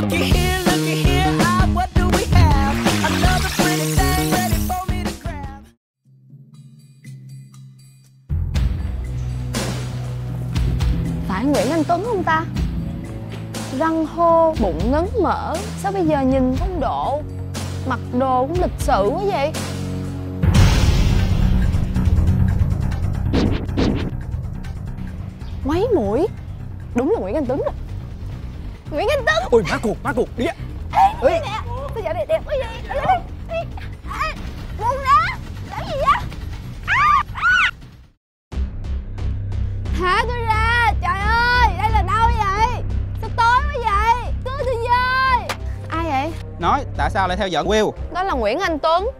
Phải Nguyễn Anh Tuấn không ta? Răng hô, bụng ngấn mỡ, sao bây giờ nhìn phong độ, mặc đồ cũng lịch sự quá vậy? Ngoáy mũi, đúng là Nguyễn Anh Tuấn rồi. Nguyễn Anh Tuấn! Ôi má cụt đi ạ! Ê, nè! Tôi dạo này đẹp quá vậy? Buồn nè! Làm gì vậy? Thả tôi ra! Trời ơi! Đây là đâu vậy? Sao tối quá vậy? Cứu tôi với! Ai vậy? Nói, tại sao lại theo dõi Will? Đó là Nguyễn Anh Tuấn,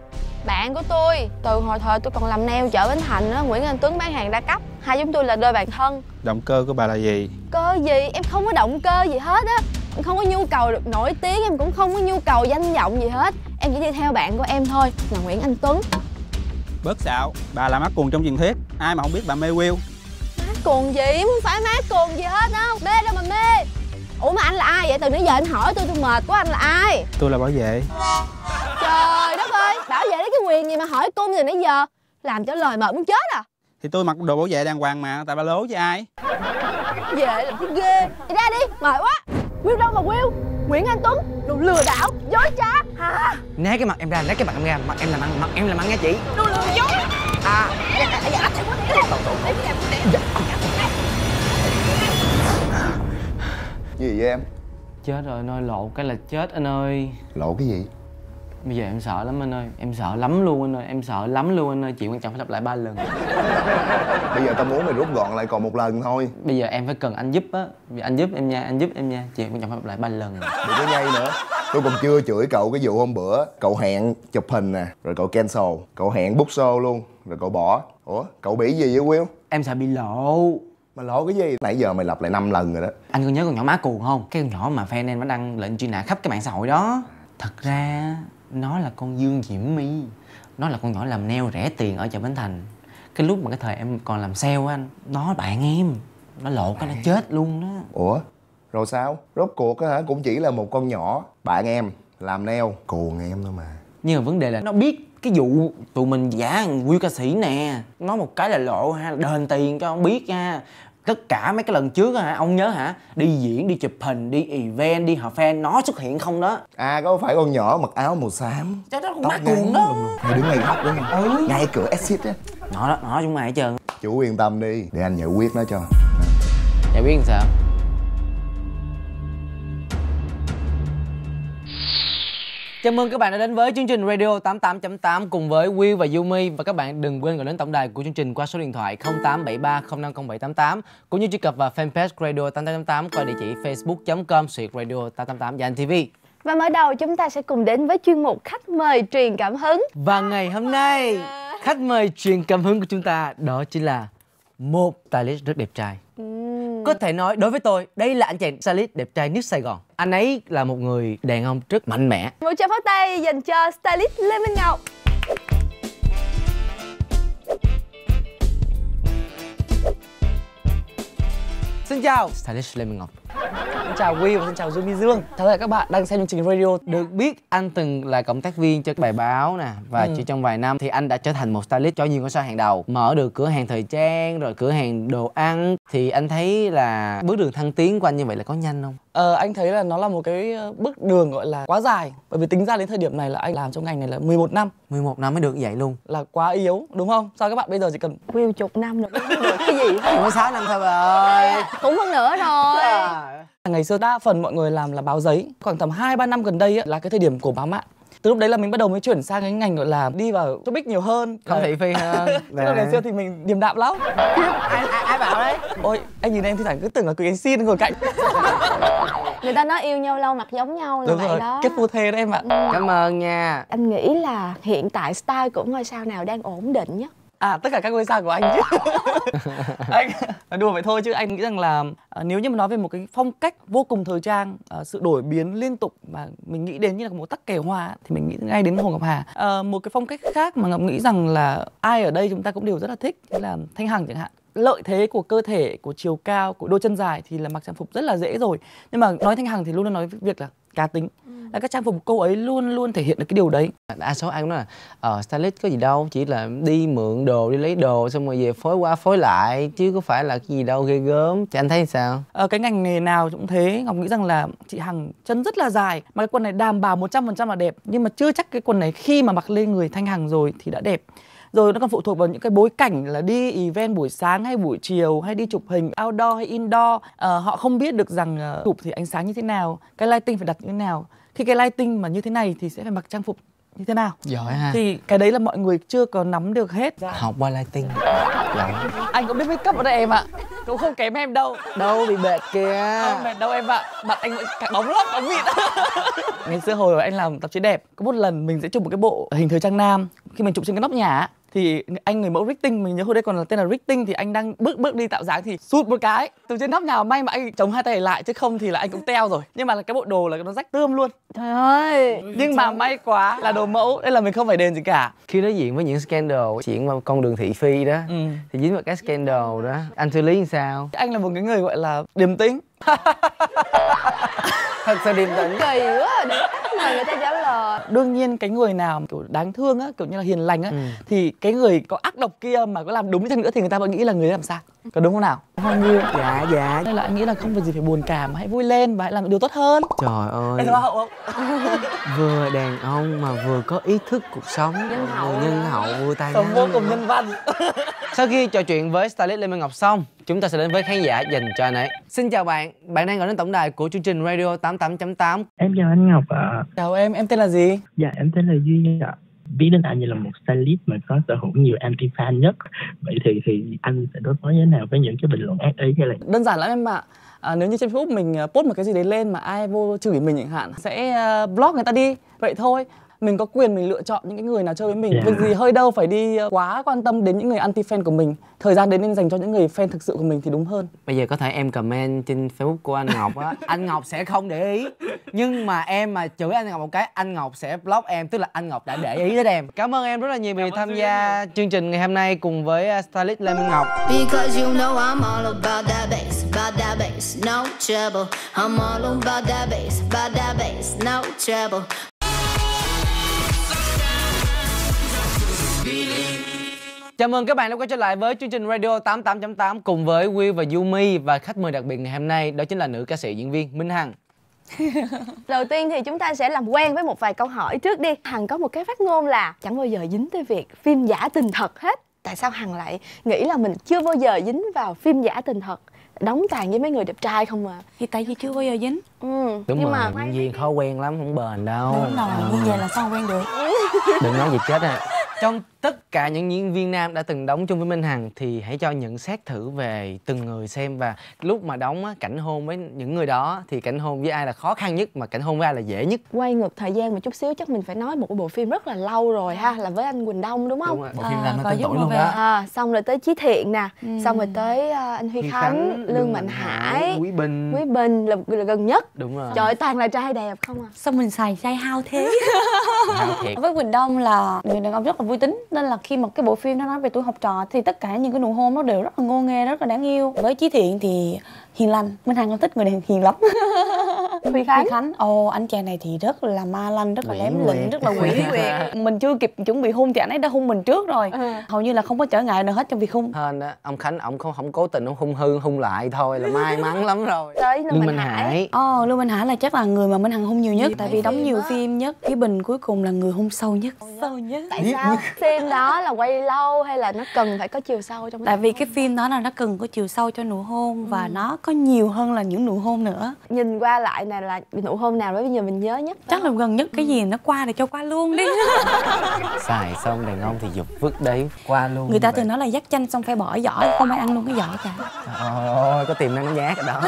bạn của tôi. Từ hồi thời tôi còn làm nail Chợ Bến Thành á, Nguyễn Anh Tuấn bán hàng đa cấp. Hai chúng tôi là đôi bạn thân. Động cơ của bà là gì? Cơ gì? Em không có động cơ gì hết á. Em không có nhu cầu được nổi tiếng, em cũng không có nhu cầu danh vọng gì hết. Em chỉ đi theo bạn của em thôi, là Nguyễn Anh Tuấn. Bớt xạo, bà là má cuồng trong truyền thuyết. Ai mà không biết bà mê Will. Má cuồng gì? Em không phải má cuồng gì hết á. Mê đâu mà mê. Ủa mà anh là ai vậy? Từ nãy giờ anh hỏi tôi mệt quá, anh là ai? Tôi là bảo vệ. Trời đất ơi, bảo vệ đấy cái quyền gì mà hỏi cung từ nãy giờ. Làm cho lời mệt muốn chết à. Thì tôi mặc đồ bảo vệ đàng hoàng mà, tại ba lố với ai? Về làm cái ghê. Đi ra đi, mệt quá. Will đâu mà Will? Nguyễn Anh Tuấn, đồ lừa đảo, dối trá. Hả? Né cái mặt em ra, né cái mặt em ra. Mặt em làm ăn nha chị. Đồ lừa dối. À. Gì vậy em? Chết rồi anh ơi, lộ cái là chết anh ơi. Lộ cái gì? Bây giờ em sợ lắm anh ơi, em sợ lắm luôn anh ơi, em sợ lắm luôn anh ơi. Chị quan trọng phải lặp lại 3 lần. Bây giờ tao muốn mày rút gọn lại còn 1 lần thôi. Bây giờ em phải cần anh giúp á, anh giúp em nha, anh giúp em nha. Chị quan trọng phải lặp lại 3 lần. Đừng có nhây nữa. Tôi còn chưa chửi cậu cái vụ hôm bữa cậu hẹn chụp hình nè, rồi cậu cancel, cậu hẹn book show luôn, rồi cậu bỏ. Ủa, cậu bị gì vậy Will? Em sợ bị lộ. Mà lộ cái gì? Nãy giờ mày lặp lại 5 lần rồi đó. Anh có nhớ con nhỏ má cuồng không? Cái con nhỏ mà fan em nó đăng lệnh truy nã khắp cái mạng xã hội đó. Thật ra nó là con Dương Diễm My. Nó là con nhỏ làm nail rẻ tiền ở Chợ Bến Thành. Cái lúc mà cái thời em còn làm sale anh, nó bạn em, nó lộ cái nó chết luôn đó. Ủa? Rồi sao? Rốt cuộc á hả? Cũng chỉ là một con nhỏ bạn em làm nail, cuồng em thôi mà. Nhưng mà vấn đề là nó biết cái vụ tụi mình giả Will ca sĩ nè. Nói một cái là lộ ha, đền tiền cho ông biết nha. Tất cả mấy cái lần trước á hả, ông nhớ hả? Đi diễn, đi chụp hình, đi event, đi họp fan, nó xuất hiện không đó. À, có phải con nhỏ mặc áo màu xám, chắc đó con má cuồng đó. Mày đứng ngay góc đó nha. Ừ. Ngay cửa exit á. Nó đó, nó chúng mày hết trơn. Chủ yên tâm đi, để anh giải quyết nó cho. Giải quyết làm sao? Chào mừng các bạn đã đến với chương trình Radio 88.8 cùng với Will và Yumi. Và các bạn đừng quên gọi đến tổng đài của chương trình qua số điện thoại 0873 050788, cũng như truy cập vào fanpage Radio 88.8 qua địa chỉ facebook.com/radio88.8 và TV. Và mở đầu chúng ta sẽ cùng đến với chuyên mục Khách mời truyền cảm hứng. Và ngày hôm nay, khách mời truyền cảm hứng của chúng ta đó chính là một stylist rất đẹp trai. Có thể nói đối với tôi, đây là anh chàng stylist đẹp trai nhất Sài Gòn. Anh ấy là một người đàn ông rất mạnh mẽ. Một tràng pháo tay dành cho stylist Lê Minh Ngọc. Xin chào stylist Lê Minh Ngọc. Xin chào Will và xin chào Yumi Dương. Chào tất cả các bạn đang xem chương trình radio. Được biết anh từng là cộng tác viên cho bài báo nè. Và chỉ trong vài năm thì anh đã trở thành một stylist cho nhiều ngôi sao hàng đầu. Mở được cửa hàng thời trang, rồi cửa hàng đồ ăn. Thì anh thấy là bước đường thăng tiến của anh như vậy là có nhanh không? Anh thấy là nó là một cái bước đường gọi là quá dài. Bởi vì tính ra đến thời điểm này là anh làm trong ngành này là 11 năm. 11 năm mới được vậy luôn. Là quá yếu, đúng không? Sao các bạn bây giờ chỉ cần Will chục năm nữa mới được cái gì? Mới 6 năm thôi bà ơi. Cũng hơn nữa rồi. Ngày xưa đa phần mọi người làm là báo giấy. Khoảng tầm 2-3 năm gần đây ấy, là cái thời điểm của báo mạng. Từ lúc đấy là mình bắt đầu mới chuyển sang cái ngành gọi là đi vào topic nhiều hơn, không thị phi hơn. Ngày xưa thì mình điềm đạm lắm. Ai bảo đấy? Ôi, anh nhìn em thì thẳng cứ tưởng là cười anh xin ngồi cạnh. Người ta nói yêu nhau lâu mặt giống nhau là đúng vậy rồi. Đó kết phu thê đó em ạ. Cảm ơn nha. Anh nghĩ là hiện tại style của ngôi sao nào đang ổn định nhất? À, tất cả các ngôi sao của anh chứ. Anh đùa vậy thôi chứ anh nghĩ rằng là nếu như mà nói về một cái phong cách vô cùng thời trang, sự đổi biến liên tục mà mình nghĩ đến như là một tắc kè hoa thì mình nghĩ ngay đến Hồ Ngọc Hà. Một cái phong cách khác mà Ngọc nghĩ rằng là ai ở đây chúng ta cũng đều rất là thích, thế là Thanh Hằng chẳng hạn. lợi thế của cơ thể, của chiều cao, của đôi chân dài thì là mặc trang phục rất là dễ rồi. Nhưng mà nói Thanh Hằng thì luôn luôn nói việc là cá tính, là các trang phục cô ấy luôn luôn thể hiện được cái điều đấy. Đa số ai cũng nói là stylist có gì đâu, chỉ là đi mượn đồ, đi lấy đồ xong rồi về phối qua phối lại chứ có phải là cái gì đâu ghê gớm. Chị anh thấy sao? Cái ngành nghề nào cũng thế. Ngọc nghĩ rằng là chị Hằng chân rất là dài mà cái quần này đảm bảo 100% là đẹp, nhưng mà chưa chắc cái quần này khi mà mặc lên người Thanh Hằng rồi thì đã đẹp. Rồi nó còn phụ thuộc vào những cái bối cảnh là đi event buổi sáng hay buổi chiều, hay đi chụp hình outdoor hay indoor. Họ không biết được rằng chụp thì ánh sáng như thế nào, cái lighting phải đặt như thế nào. Khi cái lighting mà như thế này thì sẽ phải mặc trang phục như thế nào. Giỏi ha. Thì cái đấy là mọi người chưa có nắm được hết. Học qua lighting. Anh cũng biết make up ở đây em ạ. Cũng không kém em đâu. Đâu bị bệt kìa. Không bệt đâu em ạ. Mặt anh bóng lót, bóng vịt. Ngày xưa hồi anh làm tạp chí đẹp, có một lần mình sẽ chụp một cái bộ hình thời trang nam. Khi mình chụp trên cái nóc nhà thì anh người mẫu Richting, mình nhớ hồi đây còn là tên là Richting, thì anh đang bước đi tạo dáng thì sụt một cái từ trên nóc nhà, may mà anh chống hai tay lại chứ không thì là anh cũng teo rồi. Nhưng mà là cái bộ đồ là nó rách tươm luôn. Trời ơi. Nhưng mà may quá là đồ mẫu nên là mình không phải đền gì cả. Khi đối diện với những scandal, chuyện qua con đường thị phi đó, thì dính vào cái scandal đó, anh xử lý như sao? Anh là một cái người gọi là điềm tĩnh. Thật sự điềm tĩnh. Kỳ quá mà người ta trả lời. Đương nhiên cái người nào kiểu đáng thương á, kiểu như là hiền lành á, thì cái người có ác độc kia mà có làm đúng chăng nữa thì người ta vẫn nghĩ là người ấy làm sao, có đúng không nào? Không như dạ dạ. Nên là anh nghĩ là không phải gì phải buồn cảm, hãy vui lên và hãy làm điều tốt hơn. Trời ơi. Vừa đàn ông mà vừa có ý thức cuộc sống, nhân hậu, vui tay, vô cùng nhân văn. Sau khi trò chuyện với stylist Lê Minh Ngọc xong, chúng ta sẽ đến với khán giả dành cho anh ấy. Xin chào bạn, bạn đang gọi đến tổng đài của chương trình Radio 88.8. Em chào anh Ngọc ạ. Chào em tên là gì? Dạ, em tên là Duy ạ. Biết đến anh như là một stylist mà có sở hữu nhiều anti-fan nhất. Vậy thì anh sẽ đối phó như thế nào với những cái bình luận ác ý hay là... Đơn giản lắm em ạ. Nếu như trên Facebook mình post một cái gì đấy lên mà ai vô chửi mình chẳng hạn, sẽ block người ta đi. Vậy thôi. Mình có quyền mình lựa chọn những cái người nào chơi với mình. Việc gì hơi đâu phải đi quá quan tâm đến những người anti-fan của mình. Thời gian đến nên dành cho những người fan thực sự của mình thì đúng hơn. Bây giờ có thể em comment trên Facebook của anh Ngọc á, anh Ngọc sẽ không để ý. Nhưng mà em mà chửi anh Ngọc một cái, anh Ngọc sẽ block em. Tức là anh Ngọc đã để ý đến em. Cảm ơn em rất là nhiều vì tham gia chương trình ngày hôm nay cùng với stylist Lê Minh Ngọc. Chào mừng các bạn đã quay trở lại với chương trình Radio 88.8 cùng với Will và Yumi, và khách mời đặc biệt ngày hôm nay đó chính là nữ ca sĩ diễn viên Minh Hằng. Đầu tiên thì chúng ta sẽ làm quen với một vài câu hỏi trước đi. Hằng có một cái phát ngôn là chẳng bao giờ dính tới việc phim giả tình thật hết. Tại sao Hằng lại nghĩ là mình chưa bao giờ dính vào phim giả tình thật? Đóng tàn với mấy người đẹp trai không à? Thì tại vì chưa bao giờ dính. Đúng. Nhưng mà diễn viên khó quen lắm, không bền đâu. Đúng rồi, như vậy là sao quen được. Đừng nói gì chết à. Trong tất cả những diễn viên nam đã từng đóng chung với Minh Hằng thì hãy cho nhận xét thử về từng người xem, và lúc mà đóng á, cảnh hôn với những người đó thì cảnh hôn với ai là khó khăn nhất, mà cảnh hôn với ai là dễ nhất? Quay ngược thời gian một chút xíu, chắc mình phải nói một bộ phim rất là lâu rồi ha, là với anh Quỳnh Đông đúng không? Đúng, bộ phim nó tên tuổi luôn đó. Xong rồi tới Chí Thiện nè, xong rồi tới anh Huy Khánh, Lương Mạnh Hải, Quý Bình là gần nhất. Đúng rồi. Trời ơi, toàn là trai đẹp không à? Xong mình xài trai hao thế. Với Quỳnh Đông là người đàn ông rất là vui tính, nên là khi mà cái bộ phim nó nói về tuổi học trò thì tất cả những cái nụ hôn nó đều rất là ngô nghê, rất là đáng yêu. Với Chí Thiện thì hiền lành, Minh Hằng không thích người này hiền lắm. Huy Khánh, anh chàng này thì rất là ma lanh, rất là lém lĩnh, rất là quỷ quyệt. Mình chưa kịp chuẩn bị hôn thì anh ấy đã hôn mình trước rồi. Hầu như là không có trở ngại nào hết trong việc hôn. Hên á, ông Khánh ông không cố tình, ông hung hư hung lại thôi là may mắn lắm rồi. Tới Lưu Minh Hải. Lưu Minh Hải là chắc là người mà Minh Hằng hôn nhiều nhất, tại vì đóng nhiều phim nhất. Quý Bình cuối cùng là người hôn sâu nhất. Sâu nhất. Tại sao? Phim đó là quay lâu hay là nó cần phải có chiều sâu trong? Tại vì cái phim đó là nó cần có chiều sâu cho nụ hôn, và nó có nhiều hơn là những nụ hôn nữa. Nhìn qua lại này là nụ hôn nào đó bây giờ mình nhớ nhất? Chắc là gần nhất. Cái gì nó qua để cho qua luôn đi. Xài xong đàn ông thì dục vứt đấy, qua luôn. Người ta thường nói là dắt chanh xong phải bỏ giỏ, không ai ăn luôn cái giỏ cả. Ôi, có tiềm năng nhát ở đó.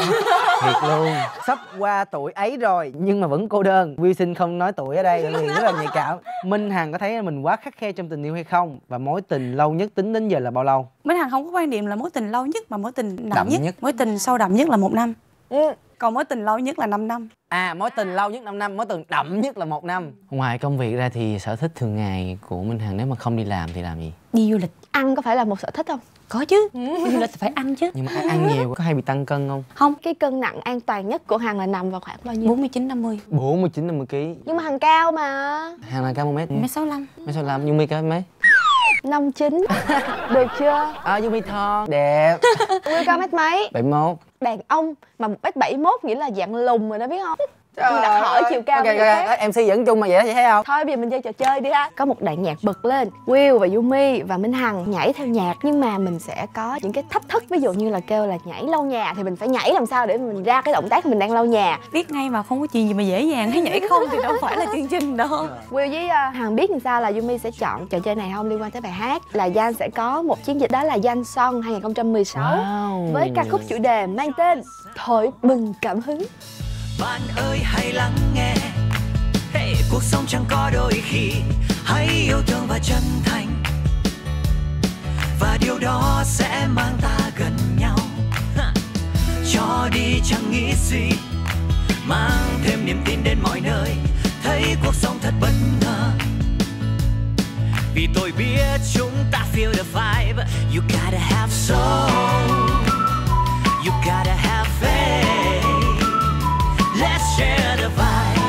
Thiệt luôn. Sắp qua tuổi ấy rồi nhưng mà vẫn cô đơn. Will xin không nói tuổi ở đây vì rất là nhạy cảm. Minh Hằng có thấy mình quá khắt khe trong tình yêu hay không? Và mối tình lâu nhất tính đến giờ là bao lâu? Minh Hằng không có quan điểm là mối tình lâu nhất, mà mối tình đậm nhất. Mối tình sâu đậm nhất là 1 năm. Còn mối tình lâu nhất là 5 năm. À, mối tình lâu nhất 5 năm, mối tình đậm nhất là 1 năm. Ngoài công việc ra thì sở thích thường ngày của Minh Hằng nếu mà không đi làm thì làm gì? Đi du lịch. Ăn có phải là một sở thích không? Có chứ, du lịch phải ăn chứ. Nhưng mà ăn nhiều có hay bị tăng cân không? Không, cái cân nặng an toàn nhất của Hằng là nằm vào khoảng bao nhiêu? 49-50. 49-50 kg. Nhưng mà Hằng cao mà. Hằng là cao 1m65. 1m65, Yumi cao mấy? 59. Được chưa? Yumi thon, đẹp. Yumi cao mét mấy? 71. Đàn ông mà 1m71 nghĩa là dạng lùn rồi đó, biết không? Tôi đã hỏi chiều cao okay, MC dẫn chung mà vậy đó, vậy thấy không? Thôi bây giờ mình chơi trò chơi đi ha. Có một đoạn nhạc bật lên, Will và Yumi và Minh Hằng nhảy theo nhạc. Nhưng mà mình sẽ có những cái thách thức. Ví dụ như là kêu là nhảy lau nhà, thì mình phải nhảy làm sao để mình ra cái động tác mình đang lau nhà. Biết ngay mà, không có chuyện gì mà dễ dàng hay nhảy không thì đâu phải là chương trình đâu. Will với Hằng biết làm sao là Yumi sẽ chọn trò chơi này không, liên quan tới bài hát. Là Danh sẽ có một chiến dịch, đó là Danh Son 2016 với ca khúc chủ đề mang tên Thổi Bừng Cảm Hứng. Bạn ơi hãy lắng nghe, hey, cuộc sống chẳng có đôi khi, hãy yêu thương và chân thành, và điều đó sẽ mang ta gần nhau. Cho đi chẳng nghĩ suy, mang thêm niềm tin đến mọi nơi, thấy cuộc sống thật bất ngờ. Vì tôi biết chúng ta feel the vibe, you gotta have soul, you gotta have faith. Let's share the vibe.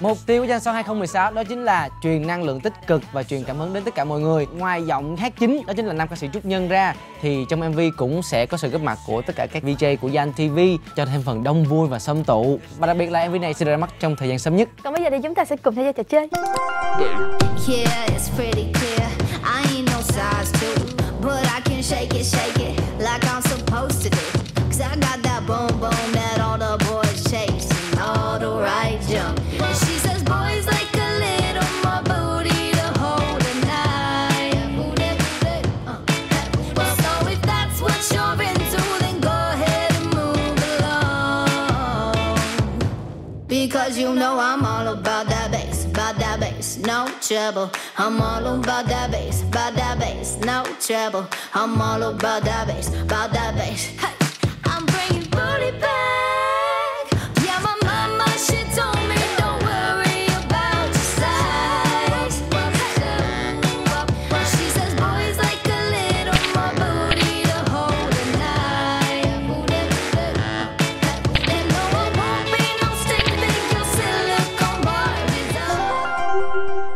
Mục tiêu của Dân Sao 2016 đó chính là truyền năng lượng tích cực và truyền cảm hứng đến tất cả mọi người. Ngoài giọng hát chính đó chính là nam ca sĩ Trúc Nhân ra, thì trong MV cũng sẽ có sự góp mặt của tất cả các DJ của Dân TV cho thêm phần đông vui và xâm tụ. Và đặc biệt là MV này sẽ ra mắt trong thời gian sớm nhất. Còn bây giờ thì chúng ta sẽ cùng tham gia trò chơi. Yeah, it's pretty clear. I ain't no size two, but I can shake it like I'm supposed to do. I got that boom boom that all the boys chase and all the right jump. And she says boys like a little more booty to hold tonight. So if that's what you're into, then go ahead and move along. Because you know I'm all about that bass, no trouble. I'm all about that bass, no trouble. I'm all about that bass, hey.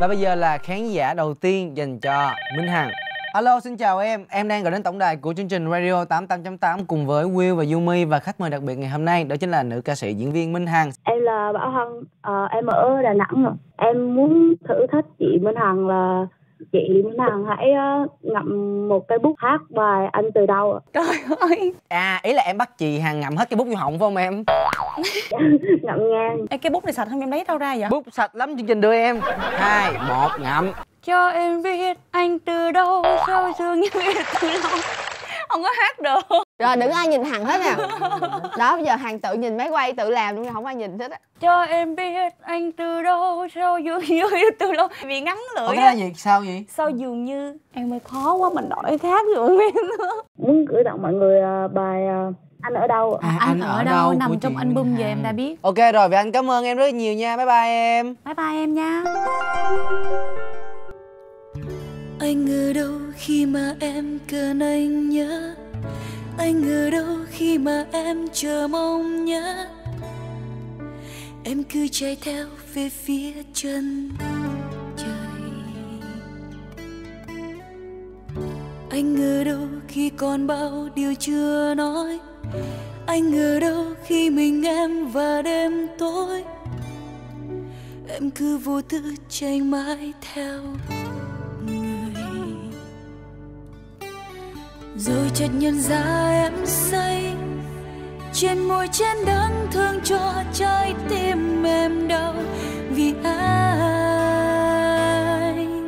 Và bây giờ là khán giả đầu tiên dành cho Minh Hằng. Alo, xin chào em đang gọi đến tổng đài của chương trình Radio 88.8 cùng với Will và Yumi, và khách mời đặc biệt ngày hôm nay đó chính là nữ ca sĩ diễn viên Minh Hằng. Em là Bảo Hân, em ở Đà Nẵng. Em muốn thử thách chị Minh Hằng là chị Minh Hằng hãy ngậm một cái bút hát bài Anh Từ Đâu. Trời ơi. À, ý là em bắt chị Hằng ngậm hết cái bút vô họng phải không em? Ngậm ngang. Ê, cái bút này sạch không, em lấy đâu ra vậy? Bút sạch lắm, chương trình đưa em. 2, 1, ngậm. Cho em biết anh từ đâu, sao dương như biết từ đâu. Không có hát được. Rồi đừng ai nhìn Hằng hết nè. Đó, bây giờ Hằng tự nhìn máy quay, tự làm luôn, không ai nhìn hết á. Cho em biết anh từ đâu, sao dường như từ đâu. Vì ngắn lưỡi. Ủa, cái là gì? Sao vậy? Sao dường như. Em ơi khó quá, mình đổi khác rồi không biết nữa. Muốn gửi tặng mọi người bài Anh Ở Đâu. Anh ở đâu nằm trong album về em đã biết. Ok rồi, vậy anh cảm ơn em rất nhiều nha. Bye bye em. Bye bye em nha. Anh ở đâu khi mà em cần anh nhớ, anh ở đâu khi mà em chờ mong nhớ, em cứ chạy theo về phía chân trời. Anh ở đâu khi còn bao điều chưa nói, anh ở đâu khi mình em và đêm tối, em cứ vô tư chạy mãi theo. Rồi chợt nhận ra em say trên môi chén đắng thương cho trái tim em đau vì anh,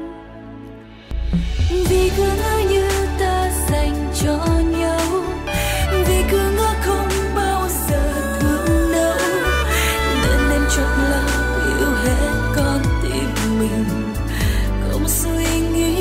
vì cứ ngỡ như ta dành cho nhau, vì cứ ngỡ không bao giờ thương đâu, nên em chọn lòng yêu hết con tim mình không suy nghĩ.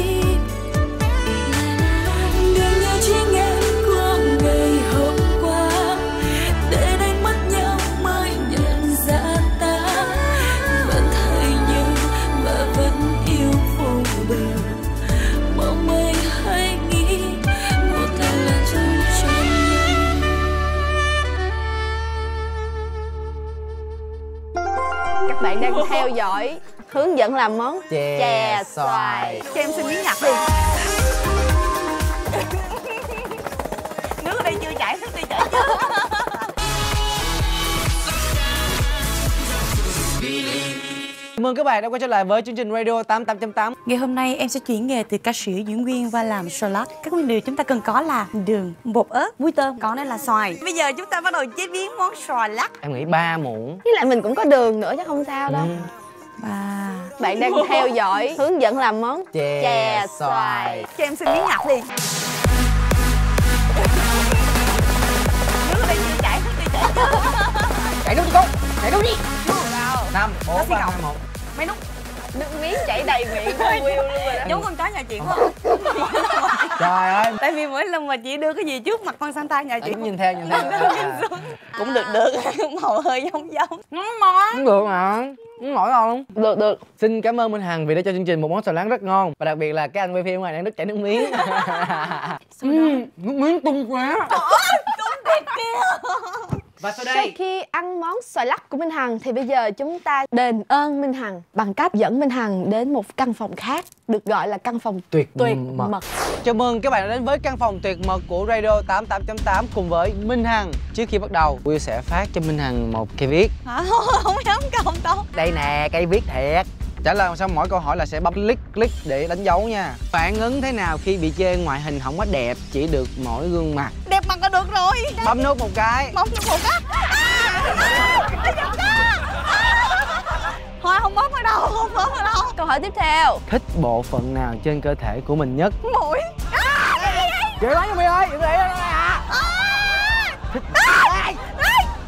bạn đang theo dõi hướng dẫn làm món chè xoài. Cho em xin miếng nhặt đi. Nước ở đây chưa chảy, thức đi chảy chưa. Cảm ơn các bạn đã quay trở lại với chương trình Radio 88.8. Ngày hôm nay em sẽ chuyển nghề từ ca sĩ diễn viên qua làm salad. Các nguyên liệu chúng ta cần có là đường, bột ớt, muối tôm, còn đây là xoài. Bây giờ chúng ta bắt đầu chế biến món salad. Em nghĩ 3 muỗng. Với lại mình cũng có đường nữa chứ không sao đâu. Bạn đang theo dõi hướng dẫn làm món chè xoài. Cho em xin miếng ngập đi. Nước ở đây chưa chảy, nước đi chảy chưa. Chạy luôn đi con, chạy luôn đi. 5, 4, 3, 2, 1. Mấy nút nước miếng chảy đầy miệng của Will luôn rồi đó. Chú con chó nhà chị không? Trời ơi. Tại vì mỗi lần mà chị đưa cái gì trước mặt con Santa nhà chị nhìn theo cũng được được. Màu hơi giống giống. Ngon mỏi. Cũng được hả? Cũng nổi ngon luôn. Được được. Xin cảm ơn Minh Hằng vì đã cho chương trình một món xào láng rất ngon. Và đặc biệt là cái anh quay phim ngoài đang đứt chảy nước miếng. Nước miếng tung quá. Tung thiệt kìa. Và sau đây, sau khi ăn món xoài lắc của Minh Hằng thì bây giờ chúng ta đền ơn Minh Hằng bằng cách dẫn Minh Hằng đến một căn phòng khác được gọi là căn phòng tuyệt mật. Chào mừng các bạn đã đến với căn phòng tuyệt mật của Radio 88.8 cùng với Minh Hằng. Trước khi bắt đầu, Will sẽ phát cho Minh Hằng một cây viết. Hả? Không dám cầm đâu. Đây nè, cây viết thiệt. Trả lời xong mỗi câu hỏi là sẽ bấm click để đánh dấu nha. Phản ứng thế nào khi bị chê ngoại hình không quá đẹp, chỉ được mỗi gương mặt? Đẹp mặt là được rồi. Bấm nút một cái. Bấm nút một cái. Thôi không bấm ở đâu, không bấm ở đâu. Câu hỏi tiếp theo. Thích bộ phận nào trên cơ thể của mình nhất? Mũi. Chịu lắm Yumi ơi, Yumi ơi ạ.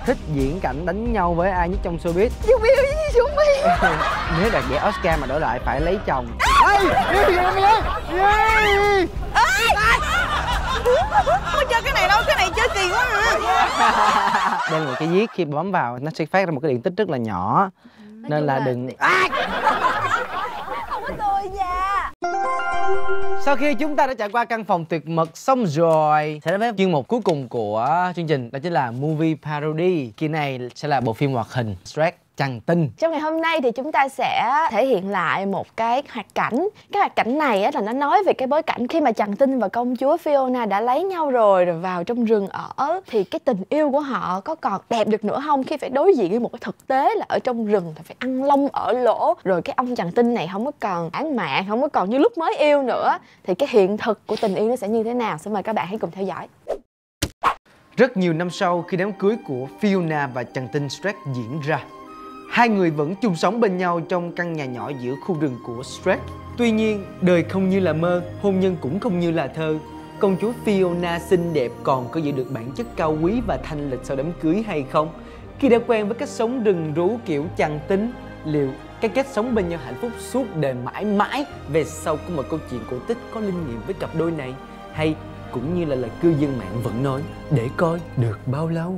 Thích diễn cảnh đánh nhau với ai nhất trong showbiz? Yumi ơi, Yumi. Nếu đạt giải Oscar mà đổi lại phải lấy chồng. Không chơi cái này đâu, cái này chơi kỳ quá hả? Đây là một cái viết khi bấm vào nó sẽ phát ra một cái điện tích rất là nhỏ. Nên là đừng... Không có tôi nha. Sau khi chúng ta đã trải qua căn phòng tuyệt mật xong rồi, sẽ đến với chuyên mục cuối cùng của chương trình, đó chính là Movie Parody. Kỳ này sẽ là bộ phim hoạt hình Shrek, Chàng Tinh. Trong ngày hôm nay thì chúng ta sẽ thể hiện lại một cái hoạt cảnh. Cái hoạt cảnh này á là nó nói về cái bối cảnh khi mà Chàng Tinh và công chúa Fiona đã lấy nhau rồi vào trong rừng ở. Thì cái tình yêu của họ có còn đẹp được nữa không khi phải đối diện với một cái thực tế là ở trong rừng là phải ăn lông ở lỗ. Rồi cái ông Chàng Tinh này không có còn án mạng, không có còn như lúc mới yêu nữa. Thì cái hiện thực của tình yêu nó sẽ như thế nào? Xin mời các bạn hãy cùng theo dõi. Rất nhiều năm sau, khi đám cưới của Fiona và Chàng Tinh Shrek diễn ra, hai người vẫn chung sống bên nhau trong căn nhà nhỏ giữa khu rừng của Shrek. Tuy nhiên, đời không như là mơ, hôn nhân cũng không như là thơ. Công chúa Fiona xinh đẹp còn có giữ được bản chất cao quý và thanh lịch sau đám cưới hay không? Khi đã quen với cách sống rừng rú kiểu Chàng Tinh, liệu cái cách sống bên nhau hạnh phúc suốt đời mãi mãi về sau của một câu chuyện cổ tích có linh nghiệm với cặp đôi này? Hay cũng như là lời cư dân mạng vẫn nói, để coi được bao lâu?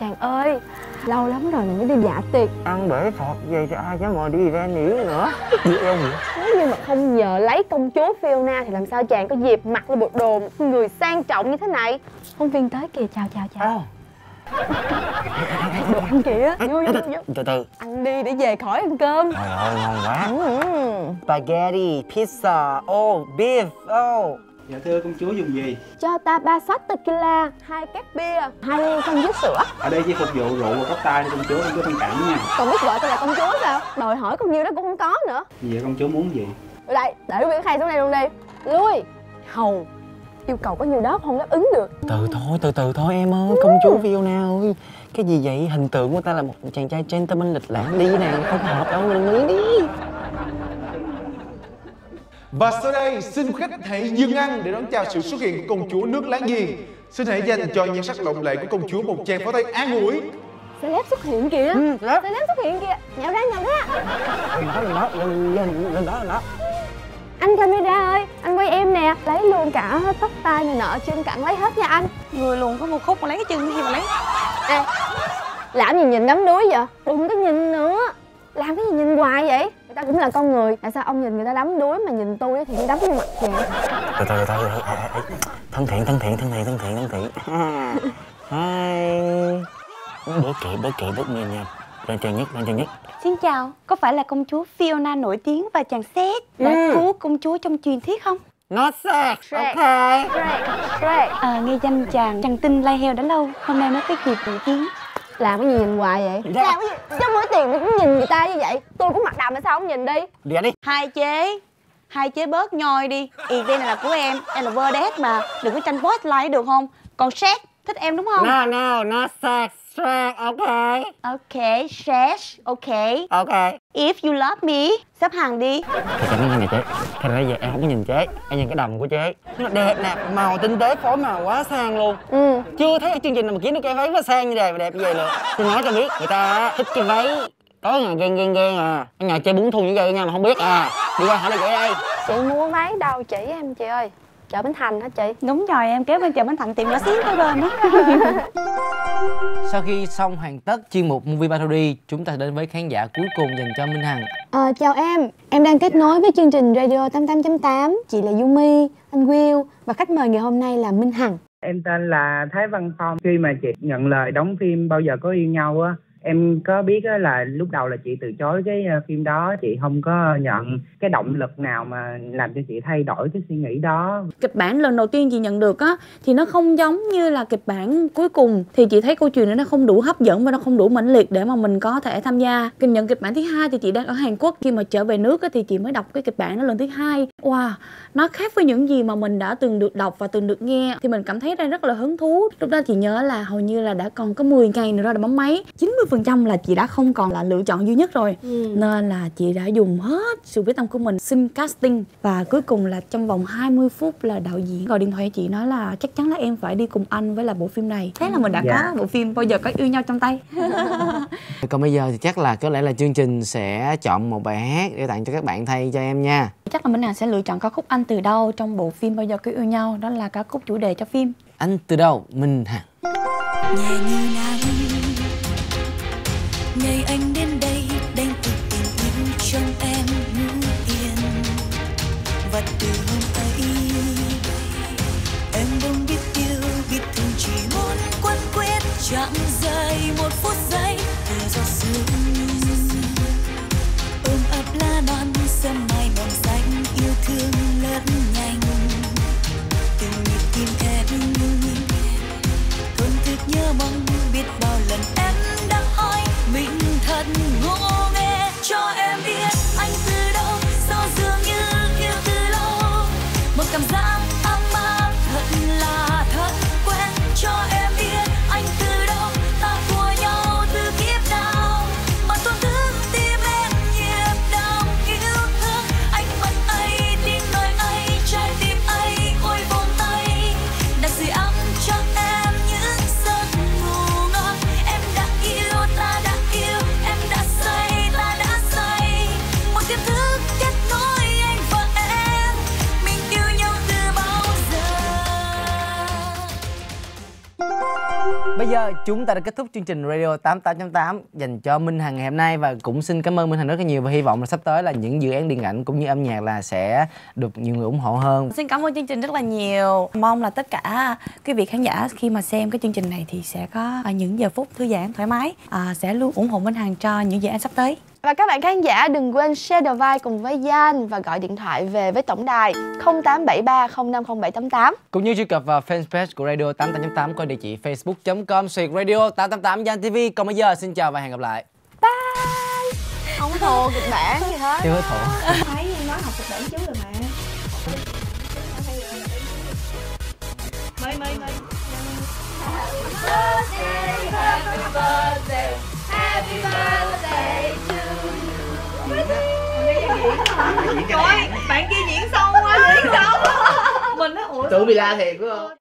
Chàng ơi, lâu lắm rồi mình mới đi dạ tiệc. Ăn để thọt về cho ai dám ngồi đi event nữa. Nếu như mà không nhờ lấy công chúa Fiona thì làm sao chàng có dịp mặc lên bộ đồ một người sang trọng như thế này? Phóng viên tới kìa, chào chào chào. Đồ ăn kìa, vô. Từ từ. Ăn đi để về khỏi ăn cơm. Trời ơi, ngon quá. Spaghetti, pizza, oh, beef, oh. Dạ thưa công chúa dùng gì? Cho ta 3 shot tequila, 2 két bia, 2 khăn giết sữa. Ở đây chỉ phục vụ rượu và cocktail công chúa, không có thông cảm nha. Còn biết gọi tôi là công chúa sao? Đòi hỏi con nhiêu đó cũng không có nữa. Vậy công chúa muốn gì? Ở đây, để Nguyễn Khai xuống đây luôn đi. Lui, hầu, yêu cầu có nhiều đó không đáp ứng được. Từ từ thôi em ơi, công chúa Fiona ơi. Cái gì vậy? Hình tượng của ta là một chàng trai gentleman lịch lãm đi nè, không hợp đâu, đừng nghĩ đi. Và sau đây, xin khách hãy dừng ăn để đón chào sự xuất hiện của công chúa nước láng giềng. Xin hãy dành cho nhan sắc lộng lẫy của công chúa một tràng pháo tay an ủi. Celeb xuất hiện kìa. Celeb xuất hiện kìa. Nhậu ra. Lên đó. Anh camera ơi, anh quay em nè. Lấy luôn cả tóc tai này nọ, chân cẳng lấy hết nha anh. Người luôn có một khúc mà lấy cái chân gì mà lấy. Ê, làm gì nhìn đắm đuối vậy? Đừng có nhìn nữa. Làm cái gì nhìn hoài vậy? Người ta cũng là con người, tại sao ông nhìn người ta đắm đuối mà nhìn tôi thì tôi đắm vô mặt vậy? Từ từ. Thân thiện. Hi. Bớt kệ, bớt nghe nha. Đoan Trang nhất. Xin chào, có phải là công chúa Fiona nổi tiếng và chàng Shrek đã cứu công chúa trong truyền thuyết không? Nó Shrek, ok. Nghe danh chàng Tinh lai heo đã lâu, hôm nay nó cái gì tự kiến? Làm cái gì nhìn hoài vậy? Dạ. Làm cái gì? Chứ mỗi tiền mình cũng nhìn người ta như vậy. Tôi cũng mặc đầm mà sao không nhìn đi? Dạ đi. Hai chế bớt nhoi đi. Event này là của em là Verdes mà. Đừng có tranh post like được không? Còn Shrek thích em đúng không? No, nó Shrek, ok, Shrek, ok. If you love me, xếp hàng đi. Này chế, thành ra giờ em không có nhìn chế, em nhìn cái đầm của chế. Nó đẹp nè, màu tinh tế, phối màu quá sang luôn. Chưa thấy chương trình nào mà kiếm được cái váy quá sang như vậy mà đẹp như vậy được. Tôi nói cho biết, người ta thích cái váy tối ngày ghen à. Ở nhà chơi bún thu như vậy nha mà không biết à. Đi qua hỏi là vậy đây. Chị mua váy đâu chỉ em chị ơi? Chợ Bến Thành hả chị? Đúng rồi, em kéo bên Chợ Bến Thành tiệm lá xíu tới bên đó. Sau khi xong hoàn tất chuyên mục Movie Parody, chúng ta đến với khán giả cuối cùng dành cho Minh Hằng. Chào em đang kết nối với chương trình Radio 88.8. Chị là Yumi, anh Will và khách mời ngày hôm nay là Minh Hằng. Em tên là Thái Văn Phong. Khi mà chị nhận lời đóng phim Bao Giờ Có Yêu Nhau á, em có biết là lúc đầu là chị từ chối cái phim đó, chị không có nhận cái động lực nào mà làm cho chị thay đổi cái suy nghĩ đó. Kịch bản lần đầu tiên chị nhận được á thì nó không giống như là kịch bản cuối cùng, thì chị thấy câu chuyện này nó không đủ hấp dẫn và nó không đủ mãnh liệt để mà mình có thể tham gia. Kinh nhận kịch bản thứ hai thì chị đang ở Hàn Quốc, khi mà trở về nước á thì chị mới đọc cái kịch bản đó lần thứ hai. Wow, nó khác với những gì mà mình đã từng được đọc và từng được nghe, thì mình cảm thấy đây rất là hứng thú. Lúc đó chị nhớ là hầu như là đã còn có 10 ngày nữa rồi bấm máy. 90% là chị đã không còn là lựa chọn duy nhất rồi, nên là chị đã dùng hết sự quyết tâm của mình xin casting. Và cuối cùng là trong vòng 20 phút là đạo diễn gọi điện thoại chị nói là chắc chắn là em phải đi cùng anh với là bộ phim này. Thế là mình đã có bộ phim Bao Giờ Có Yêu Nhau trong tay. Còn bây giờ thì chắc là có lẽ là chương trình sẽ chọn một bài hát để tặng cho các bạn thay cho em nha. Chắc là Minh Hằng sẽ lựa chọn ca khúc Anh Từ Đâu trong bộ phim Bao Giờ Có Yêu Nhau, đó là ca khúc chủ đề cho phim Anh Từ Đâu, Minh Hằng. Ngày anh đến đây đánh thức tình yêu trong em ngủ yên, và từ hôm ấy em không biết yêu, biết thương, chỉ muốn quấn quýt chẳng rời một phút giây. Từ giọt sương ôm ấp lá non sớm mai mầm xanh, yêu thương lớn nhanh từng nhịp tim em thổn thức nhớ mong. Biết bao lần em đã hỏi mình thật ngô nghê, cho em biết anh từ đâu, sao dường như yêu từ lâu, một cảm giác ấm áp thật là thật quen. Cho em biết anh từ đâu, ta của nhau từ kiếp nào mà tổn thương tim em nhịp đau yêu thương. Anh vẫn ấy, tim nơi ấy, trái tim ấy, ôi vòng tay đã sưởi ấm cho em những giấc ngủ ngon. Em đã yêu, ta đã yêu, em đã say, ta đã say, một tiềm thức kết nối anh và em, mình yêu nhau từ bao giờ. Bây giờ chúng ta đã kết thúc chương trình Radio 88.8 dành cho Minh Hằng ngày hôm nay, và cũng xin cảm ơn Minh Hằng rất là nhiều, và hy vọng là sắp tới là những dự án điện ảnh cũng như âm nhạc là sẽ được nhiều người ủng hộ hơn. Xin cảm ơn chương trình rất là nhiều. Mong là tất cả quý vị khán giả khi mà xem cái chương trình này thì sẽ có những giờ phút thư giãn thoải mái, sẽ luôn ủng hộ Minh Hằng cho những dự án sắp tới. Và các bạn khán giả đừng quên share the vibe cùng với Gian và gọi điện thoại về với tổng đài 0873 050788, cũng như truy cập vào fanpage của Radio 88.8 qua địa chỉ facebook.com/radio888 Gian TV. Còn bây giờ xin chào và hẹn gặp lại. Bye. Không thua kịch bản gì hết. Chưa thua. Thấy em nói học kịch bản trước rồi mà. Mời. Happy birthday. Happy birthday to you. Trời ơi, bạn kia diễn sâu quá. Mình á, ủa. Tự bị la thiệt phải không?